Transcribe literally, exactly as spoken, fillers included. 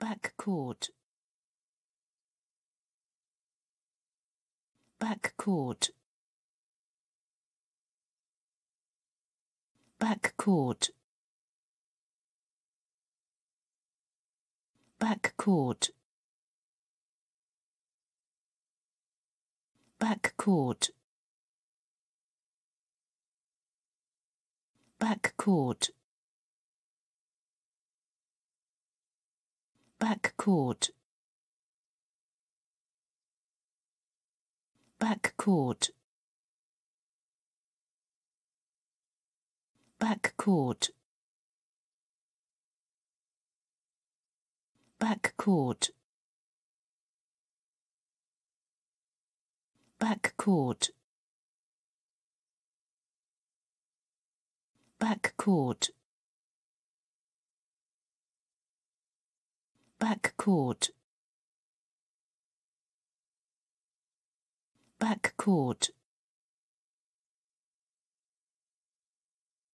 backcourt, backcourt, backcourt, backcourt, backcourt, backcourt, backcourt, backcourt, backcourt, backcourt, backcourt, backcourt, backcourt, backcourt,